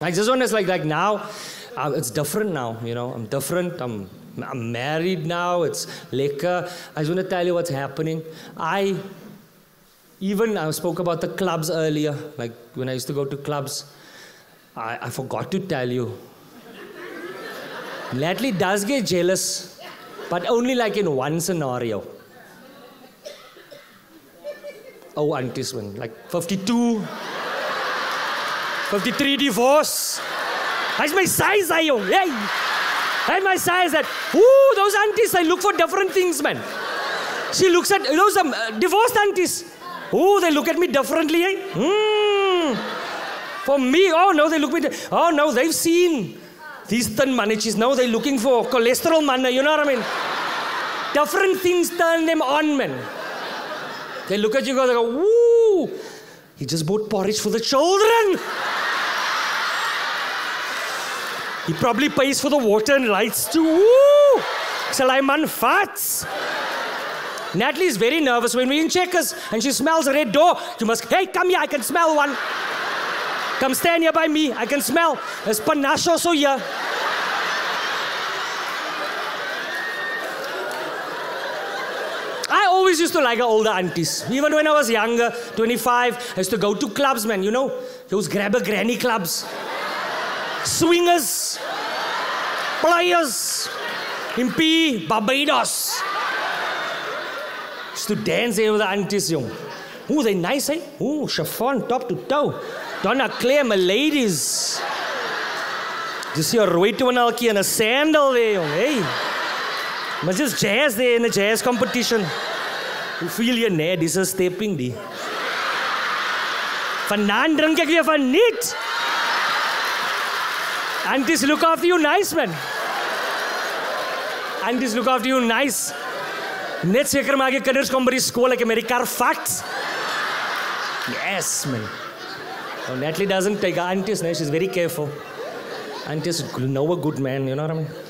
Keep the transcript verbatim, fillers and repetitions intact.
Like this one is like, like now, uh, it's different now, you know. I'm different, I'm, I'm married now, it's lekker. I just want to tell you what's happening. I, even I spoke about the clubs earlier, like when I used to go to clubs, I, I forgot to tell you. Natalie does get jealous, but only like in one scenario. Oh, aunties when, like fifty-two, fifty-three divorce. That's my size, I young. Hey, that's my size. That ooh, those aunties, they look for different things, man. She looks at those um, divorced aunties. Ooh, they look at me differently. Eh? Mm. For me, oh no, they look me. Oh no, they've seen these thin maniches. Now they're looking for cholesterol manna. You know what I mean? Different things turn them on, man. They look at you, they go, ooh. He just bought porridge for the children. He probably pays for the water and lights too. Woo! Salaiman farts. Natalie's very nervous when we're in Checkers and she smells a red door. You must, hey, come here, I can smell one. Come stand here by me, I can smell. There's panache also here. I always used to like older aunties. Even when I was younger, twenty-five, I used to go to clubs, man, you know? Those grabber granny clubs. Swingers. Players. In P, Barbados. Used to dance there with the aunties, young. Ooh, they're nice, eh? Ooh, chiffon, top to toe. Donna Claire, my ladies. You see a roetuanalki and a sandal there, young, eh? But just jazz there in a jazz competition. You feel your neck is stepping there. Fanan drink ek weer van niet. Aunties look after you nice, man. Aunties look after you nice. Net seker maak ek kinders kom by die skool ek met die kar vat. Yes, man. So Natalie doesn't take aunties, no, she's very careful. Aunties know a good man, you know what I mean?